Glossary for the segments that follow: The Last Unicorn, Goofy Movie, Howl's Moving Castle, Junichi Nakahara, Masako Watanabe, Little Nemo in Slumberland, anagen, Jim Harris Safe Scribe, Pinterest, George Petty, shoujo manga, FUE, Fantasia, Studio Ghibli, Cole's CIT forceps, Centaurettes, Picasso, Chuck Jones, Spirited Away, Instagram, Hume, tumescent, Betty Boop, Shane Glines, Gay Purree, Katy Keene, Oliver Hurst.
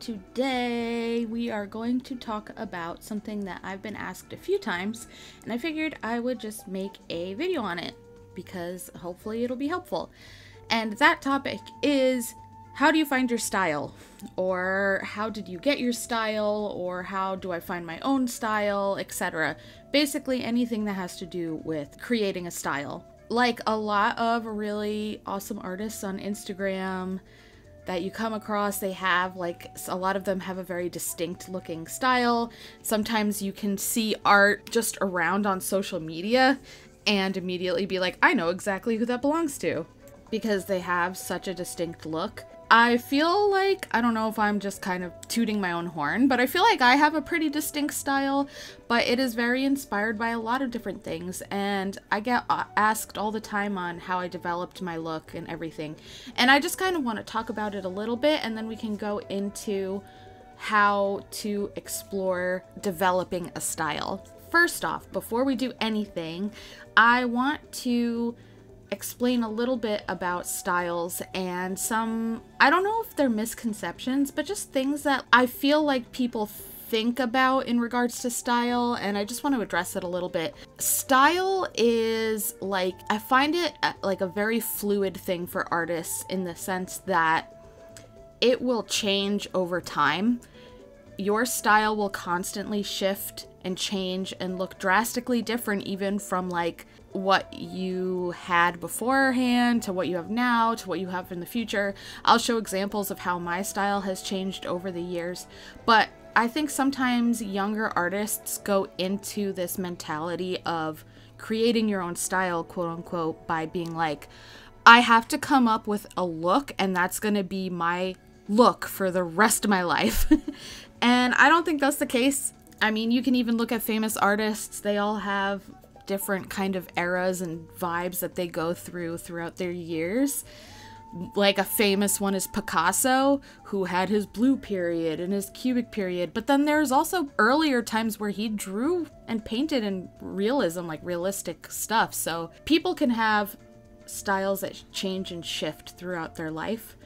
Today we are going to talk about something that I've been asked a few times, and I figured I would just make a video on it because hopefully it'll be helpful. And that topic is, how do you find your style? Or how did you get your style? Or how do I find my own style, etc. Basically anything that has to do with creating a style. Like a lot of really awesome artists on Instagram that you come across, they have, like, a lot of them have a very distinct looking style. Sometimes you can see art just around on social media and immediately be like, I know exactly who that belongs to, because they have such a distinct look. I feel like, I don't know if I'm just kind of tooting my own horn, but I feel like I have a pretty distinct style, but it is very inspired by a lot of different things, and I get asked all the time on how I developed my look and everything, and I just kind of want to talk about it a little bit, and then we can go into how to explore developing a style. First off, before we do anything, I want to explain a little bit about styles and some, I don't know if they're misconceptions, but just things that I feel like people think about in regards to style, and I just want to address it a little bit. Style is, like, I find it like a very fluid thing for artists in the sense that it will change over time. Your style will constantly shift and change and look drastically different, even from, like, what you had beforehand to what you have now to what you have in the future. I'll show examples of how my style has changed over the years, but I think sometimes younger artists go into this mentality of creating your own style, quote unquote, by being like, I have to come up with a look and that's gonna be my look for the rest of my life. And I don't think that's the case. I mean, you can even look at famous artists. They all have different kind of eras and vibes that they go through throughout their years. Like a famous one is Picasso, who had his blue period and his cubic period, but then there's also earlier times where he drew and painted in realism, like realistic stuff. So people can have styles that change and shift throughout their life.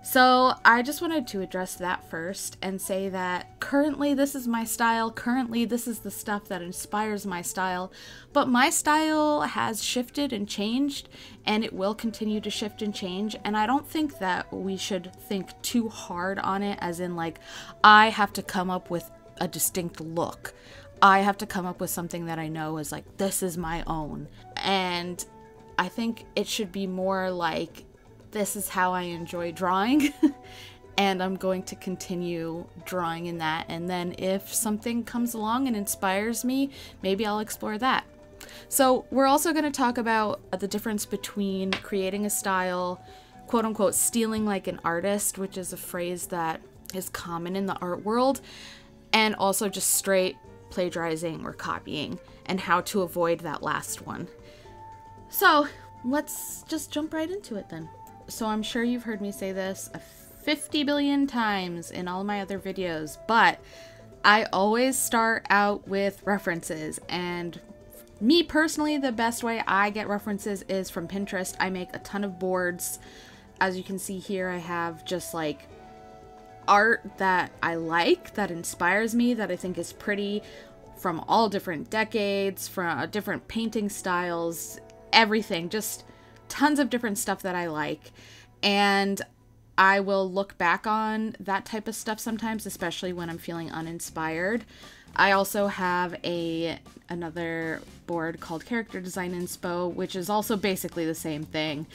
So I just wanted to address that first and say that currently this is my style, currently this is the stuff that inspires my style, but my style has shifted and changed, and it will continue to shift and change, and I don't think that we should think too hard on it as in, like, I have to come up with a distinct look. I have to come up with something that I know is, like, this is my own. And I think it should be more like, this is how I enjoy drawing and I'm going to continue drawing in that, and then if something comes along and inspires me, maybe I'll explore that. So we're also going to talk about the difference between creating a style, quote unquote, stealing like an artist, which is a phrase that is common in the art world, and also just straight plagiarizing or copying, and how to avoid that last one. So let's just jump right into it then. So I'm sure you've heard me say this 50 billion times in all my other videos, but I always start out with references, and me personally, the best way I get references is from Pinterest. I make a ton of boards. As you can see here, I have just, like, art that I like, that inspires me, that I think is pretty, from all different decades, from different painting styles, everything, just tons of different stuff that I like, and I will look back on that type of stuff sometimes, especially when I'm feeling uninspired. I also have another board called Character Design Inspo, which is also basically the same thing,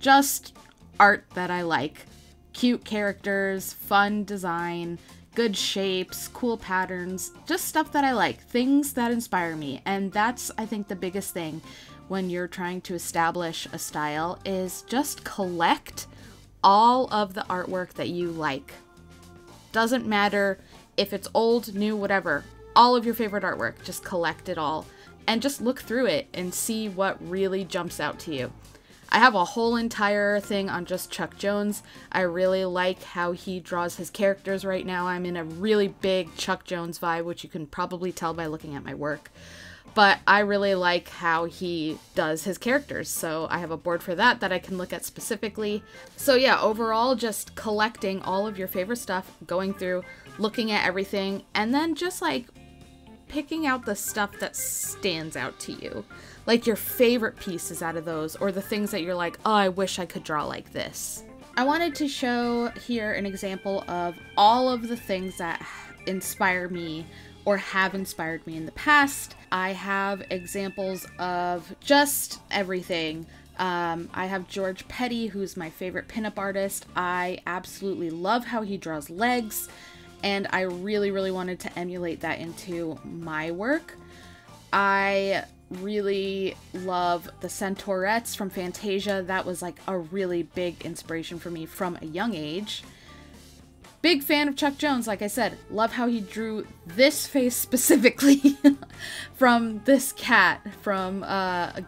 just art that I like. Cute characters, fun design, good shapes, cool patterns, just stuff that I like, things that inspire me. And that's, I think, the biggest thing when you're trying to establish a style, is just collect all of the artwork that you like. Doesn't matter if it's old, new, whatever, all of your favorite artwork, just collect it all and just look through it and see what really jumps out to you. I have a whole entire thing on just Chuck Jones. I really like how he draws his characters right now. I'm in a really big Chuck Jones vibe, which you can probably tell by looking at my work. But I really like how he does his characters, so I have a board for that that I can look at specifically. So yeah, overall, just collecting all of your favorite stuff, going through, looking at everything, and then just like picking out the stuff that stands out to you. Like your favorite pieces out of those, or the things that you're like, oh, I wish I could draw like this. I wanted to show here an example of all of the things that inspire me or have inspired me in the past. I have examples of just everything. I have George Petty, who's my favorite pinup artist. I absolutely love how he draws legs, and I really, really wanted to emulate that into my work. I really love the Centaurettes from Fantasia. That was like a really big inspiration for me from a young age. Big fan of Chuck Jones, like I said. Love how he drew this face specifically from this cat from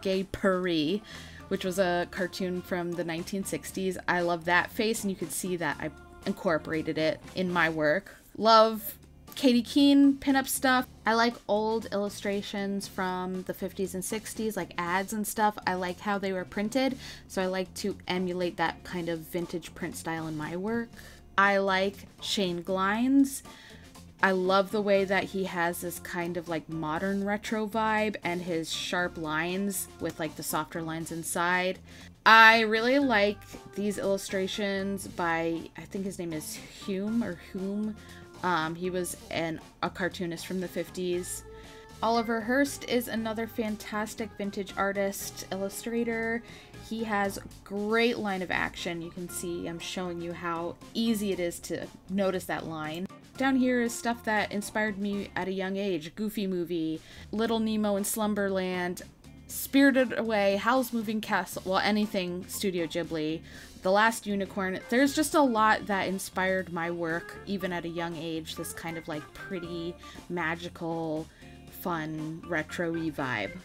Gay Purree, which was a cartoon from the 1960s. I love that face, and you can see that I incorporated it in my work. Love Katy Keene pinup stuff. I like old illustrations from the 50s and 60s, like ads and stuff. I like how they were printed, so I like to emulate that kind of vintage print style in my work. I like Shane Glines. I love the way that he has this kind of like modern retro vibe and his sharp lines with like the softer lines inside. I really like these illustrations by, I think his name is Hume or Hume. He was a cartoonist from the 50s. Oliver Hurst is another fantastic vintage artist, illustrator. He has great line of action. You can see I'm showing you how easy it is to notice that line. Down here is stuff that inspired me at a young age. Goofy Movie, Little Nemo in Slumberland, Spirited Away, Howl's Moving Castle, well, anything Studio Ghibli, The Last Unicorn. There's just a lot that inspired my work, even at a young age, this kind of like pretty, magical, fun, retro-y vibe.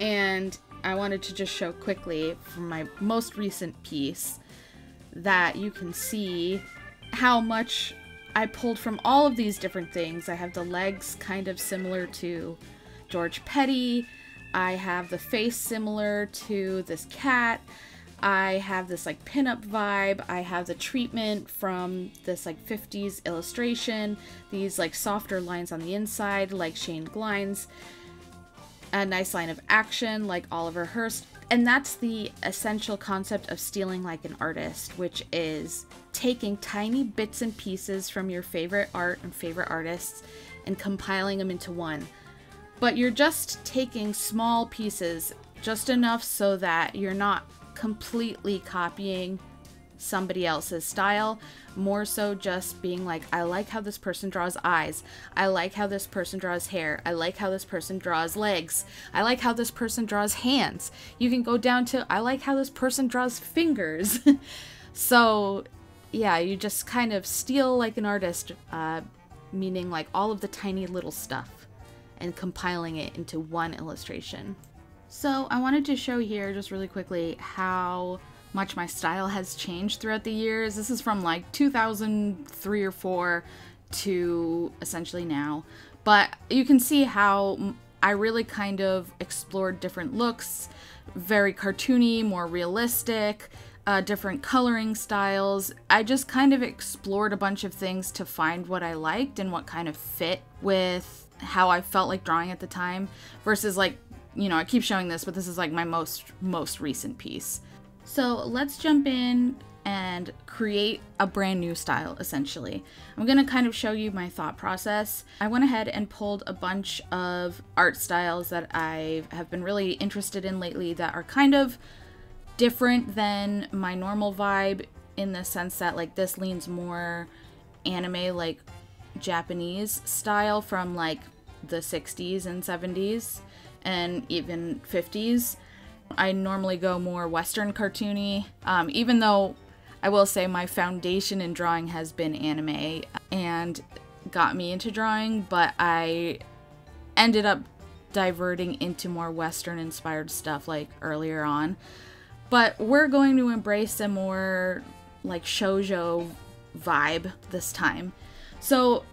And I wanted to just show quickly from my most recent piece that you can see how much I pulled from all of these different things. I have the legs kind of similar to George Petty. I have the face similar to this cat. I have this like pinup vibe. I have the treatment from this like 50s illustration. These like softer lines on the inside like Shane Glines. A nice line of action like Oliver Hurst. And that's the essential concept of stealing like an artist, which is taking tiny bits and pieces from your favorite art and favorite artists and compiling them into one. But you're just taking small pieces, just enough so that you're not completely copying somebody else's style, more so just being like, I like how this person draws eyes, I like how this person draws hair, I like how this person draws legs, I like how this person draws hands. You can go down to, I like how this person draws fingers. So yeah, you just kind of steal like an artist, meaning like all of the tiny little stuff and compiling it into one illustration. So I wanted to show here just really quickly how much my style has changed throughout the years. This is from like 2003 or 4 to essentially now, but you can see how I really kind of explored different looks, very cartoony, more realistic, different coloring styles. I just kind of explored a bunch of things to find what I liked and what kind of fit with how I felt like drawing at the time versus like, you know, I keep showing this, but this is like my most recent piece. So let's jump in and create a brand new style, essentially. I'm gonna kind of show you my thought process. I went ahead and pulled a bunch of art styles that I have been really interested in lately that are kind of different than my normal vibe in the sense that like this leans more anime, like Japanese style from like the 60s and 70s and even 50s. I normally go more Western cartoony, even though I will say my foundation in drawing has been anime and got me into drawing, but I ended up diverting into more Western inspired stuff like earlier on. But we're going to embrace a more like shoujo vibe this time. So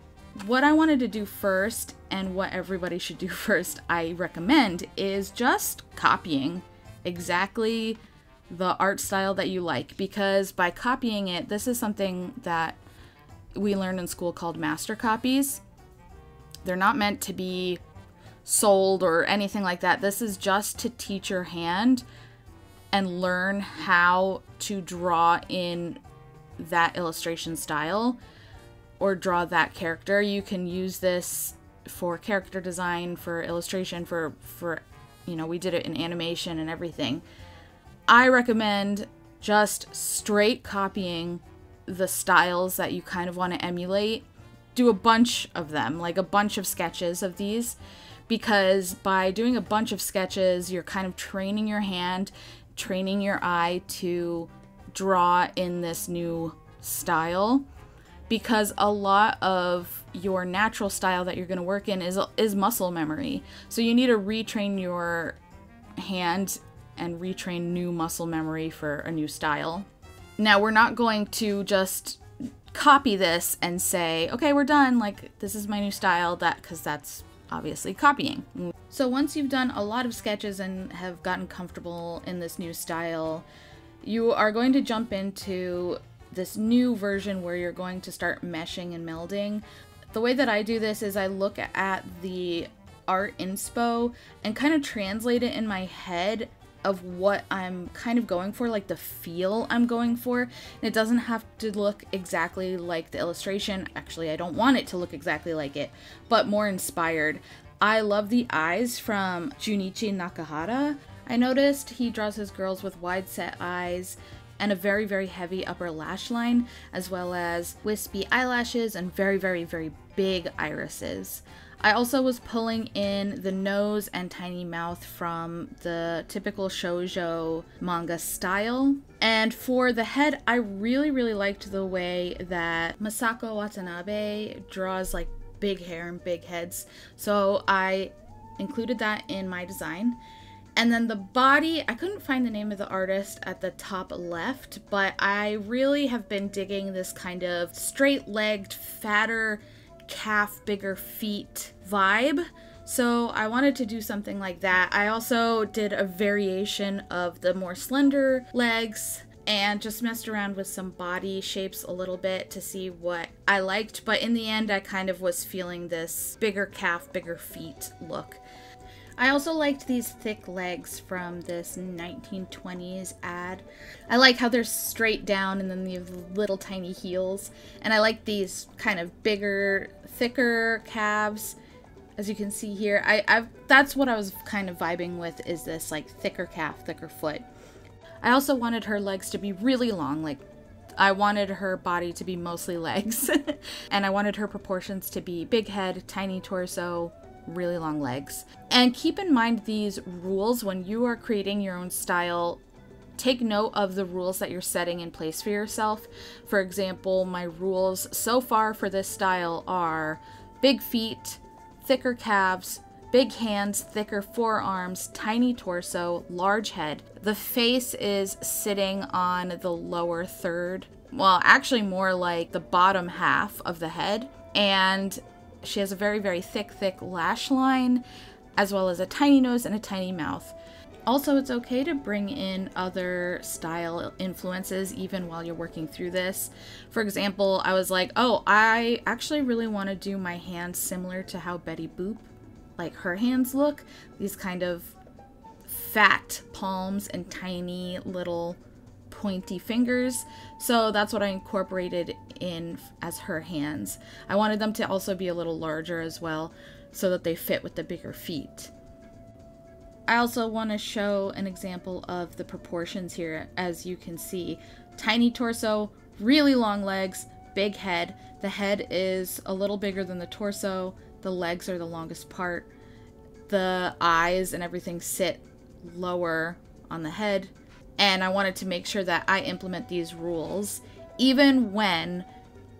what I wanted to do first, and what everybody should do first, I recommend, is just copying exactly the art style that you like, because by copying it, this is something that we learned in school called master copies. They're not meant to be sold or anything like that. This is just to teach your hand and learn how to draw in that illustration style or draw that character. You can use this for character design, for illustration, for you know, we did it in animation and everything. I recommend just straight copying the styles that you kind of want to emulate. Do a bunch of them, like a bunch of sketches of these, because by doing a bunch of sketches, you're kind of training your hand, training your eye to draw in this new style, because a lot of your natural style that you're going to work in is muscle memory. So you need to retrain your hand and retrain new muscle memory for a new style. Now, we're not going to just copy this and say, okay, we're done, like, this is my new style, because that's obviously copying. So once you've done a lot of sketches and have gotten comfortable in this new style, you are going to jump into this new version where you're going to start meshing and melding. The way that I do this is I look at the art inspo and kind of translate it in my head of what I'm kind of going for, like the feel I'm going for. And it doesn't have to look exactly like the illustration. Actually, I don't want it to look exactly like it, but more inspired. I love the eyes from Junichi Nakahara. I noticed he draws his girls with wide set eyes and a very, very heavy upper lash line, as well as wispy eyelashes and very, very, very big irises. I also was pulling in the nose and tiny mouth from the typical shoujo manga style. And for the head, I really, really liked the way that Masako Watanabe draws like big hair and big heads. So I included that in my design. And then the body, I couldn't find the name of the artist at the top left, but I really have been digging this kind of straight-legged, fatter, calf, bigger feet vibe. So I wanted to do something like that. I also did a variation of the more slender legs and just messed around with some body shapes a little bit to see what I liked. But in the end, I kind of was feeling this bigger calf, bigger feet look. I also liked these thick legs from this 1920s ad. I like how they're straight down and then the little tiny heels. And I like these kind of bigger, thicker calves, as you can see here. That's what I was kind of vibing with, is this like thicker calf, thicker foot. I also wanted her legs to be really long. Like, I wanted her body to be mostly legs. And I wanted her proportions to be big head, tiny torso, really long legs. And keep in mind these rules when you are creating your own style. Take note of the rules that you're setting in place for yourself. For example, my rules so far for this style are big feet, thicker calves, big hands, thicker forearms, tiny torso, large head. The face is sitting on the lower third, well, actually more like the bottom half of the head, and she has a very, very thick, thick lash line, as well as a tiny nose and a tiny mouth. Also, it's okay to bring in other style influences even while you're working through this. For example, I was like, oh, I actually really want to do my hands similar to how Betty Boop, like her hands look. These kind of fat palms and tiny little pointy fingers. So that's what I incorporated in as her hands. I wanted them to also be a little larger as well, so that they fit with the bigger feet. I also want to show an example of the proportions here. As you can see, tiny torso, really long legs, big head. The head is a little bigger than the torso. The legs are the longest part. The eyes and everything sit lower on the head. And I wanted to make sure that I implement these rules even when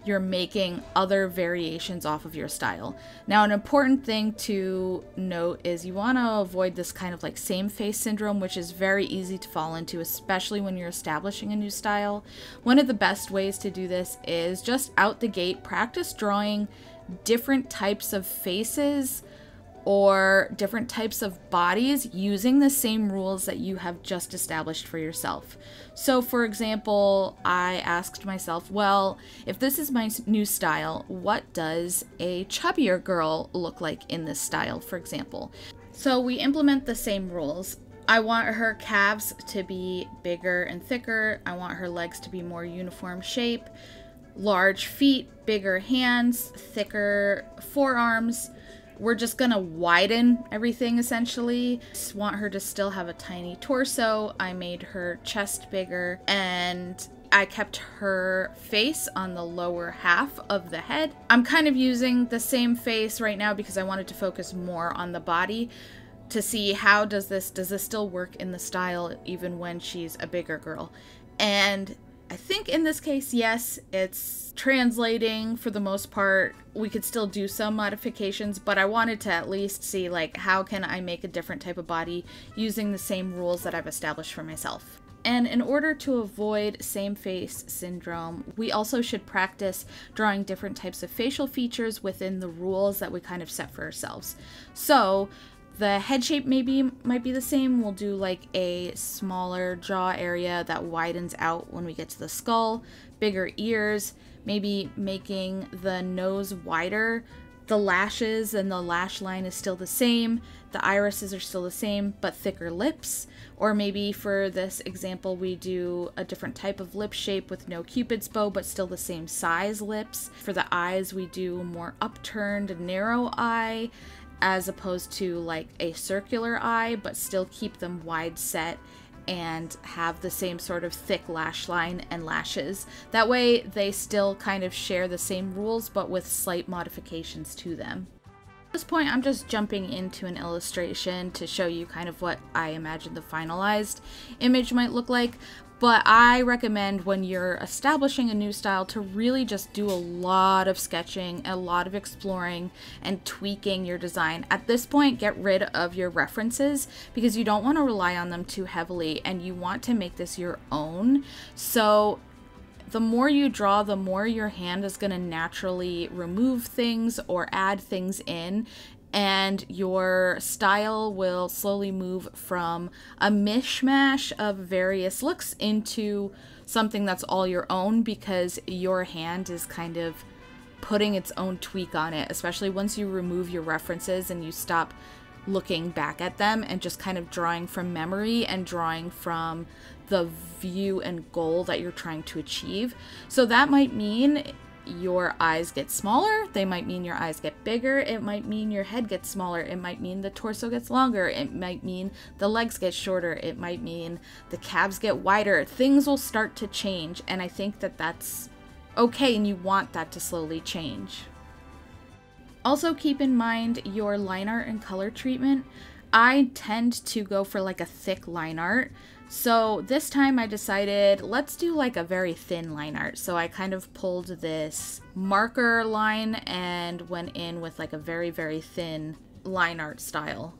you're making other variations off of your style. Now, an important thing to note is you want to avoid this kind of like same face syndrome, which is very easy to fall into, especially when you're establishing a new style. One of the best ways to do this is just out the gate, practice drawing different types of faces or different types of bodies using the same rules that you have just established for yourself. So for example, I asked myself, well, if this is my new style, what does a chubbier girl look like in this style, for example? So we implement the same rules. I want her calves to be bigger and thicker. I want her legs to be more uniform shape, large feet, bigger hands, thicker forearms. We're just gonna widen everything essentially. Just want her to still have a tiny torso. I made her chest bigger and I kept her face on the lower half of the head. I'm kind of using the same face right now because I wanted to focus more on the body to see how does this still work in the style even when she's a bigger girl. And I think in this case, yes, it's translating for the most part. We could still do some modifications, but I wanted to at least see like how can I make a different type of body using the same rules that I've established for myself. And in order to avoid same face syndrome, we also should practice drawing different types of facial features within the rules that we kind of set for ourselves. So the head shape might be the same. We'll do like a smaller jaw area that widens out when we get to the skull, bigger ears, maybe making the nose wider. The lashes and the lash line is still the same. The irises are still the same, but thicker lips. Or maybe for this example, we do a different type of lip shape with no Cupid's bow, but still the same size lips. For the eyes, we do more upturned, narrow eye, as opposed to like a circular eye, but still keep them wide set and have the same sort of thick lash line and lashes. That way they still kind of share the same rules, but with slight modifications to them. At this point, I'm just jumping into an illustration to show you kind of what I imagine the finalized image might look like. But I recommend when you're establishing a new style to really just do a lot of sketching, a lot of exploring and tweaking your design. At this point, get rid of your references because you don't want to rely on them too heavily and you want to make this your own. So the more you draw, the more your hand is going to naturally remove things or add things in, and your style will slowly move from a mishmash of various looks into something that's all your own because your hand is kind of putting its own tweak on it, especially once you remove your references and you stop looking back at them and just kind of drawing from memory and drawing from the view and goal that you're trying to achieve. So that might mean your eyes get smaller, they might mean your eyes get bigger, it might mean your head gets smaller, it might mean the torso gets longer, it might mean the legs get shorter, it might mean the calves get wider. Things will start to change, and I think that that's okay, and you want that to slowly change. Also keep in mind your line art and color treatment. I tend to go for like a thick line art. So this time I decided, let's do like a very thin line art. So I kind of pulled this marker line and went in with like a very, very thin line art style.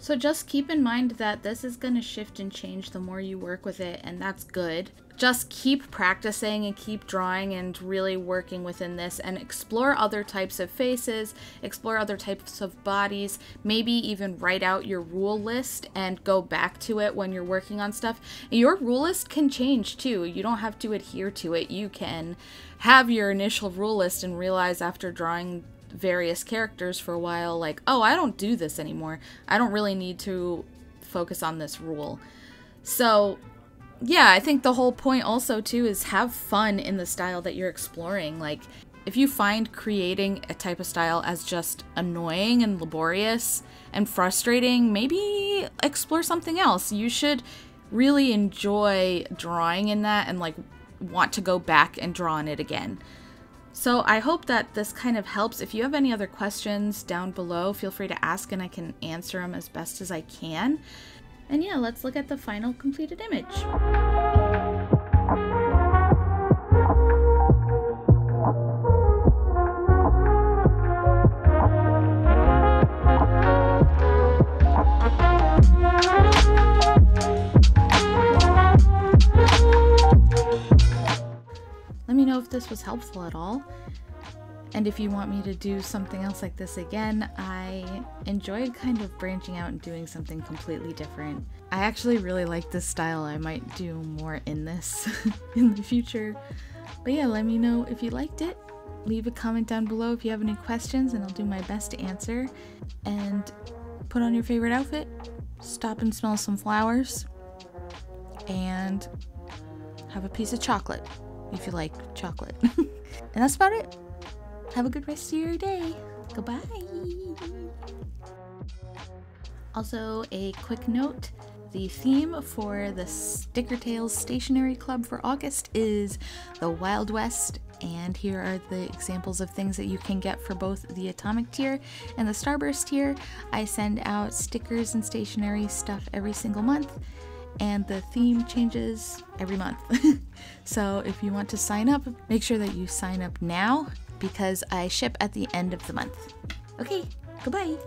So just keep in mind that this is going to shift and change the more you work with it, and that's good. Just keep practicing and keep drawing and really working within this and explore other types of faces, explore other types of bodies, maybe even write out your rule list and go back to it when you're working on stuff. Your rule list can change too. You don't have to adhere to it. You can have your initial rule list and realize after drawing various characters for a while, like, oh, I don't do this anymore. I don't really need to focus on this rule. So yeah, I think the whole point also too is have fun in the style that you're exploring. Like if you find creating a type of style as just annoying and laborious and frustrating, maybe explore something else. You should really enjoy drawing in that and like want to go back and draw on it again. So I hope that this kind of helps. If you have any other questions down below, feel free to ask and I can answer them as best as I can. And yeah, let's look at the final completed image. this was helpful at all. And if you want me to do something else like this again, I enjoyed kind of branching out and doing something completely different. I actually really like this style. I might do more in this in the future. But yeah, let me know if you liked it. Leave a comment down below if you have any questions and I'll do my best to answer. And put on your favorite outfit, stop and smell some flowers, and have a piece of chocolate if you like chocolate. And that's about it. Have a good rest of your day. Goodbye. Also, a quick note. The theme for the Sticker Tales Stationery Club for August is the Wild West, and here are the examples of things that you can get for both the Atomic tier and the Starburst tier. I send out stickers and stationery stuff every single month, and the theme changes every month. So if you want to sign up, make sure that you sign up now, because I ship at the end of the month. Okay, goodbye!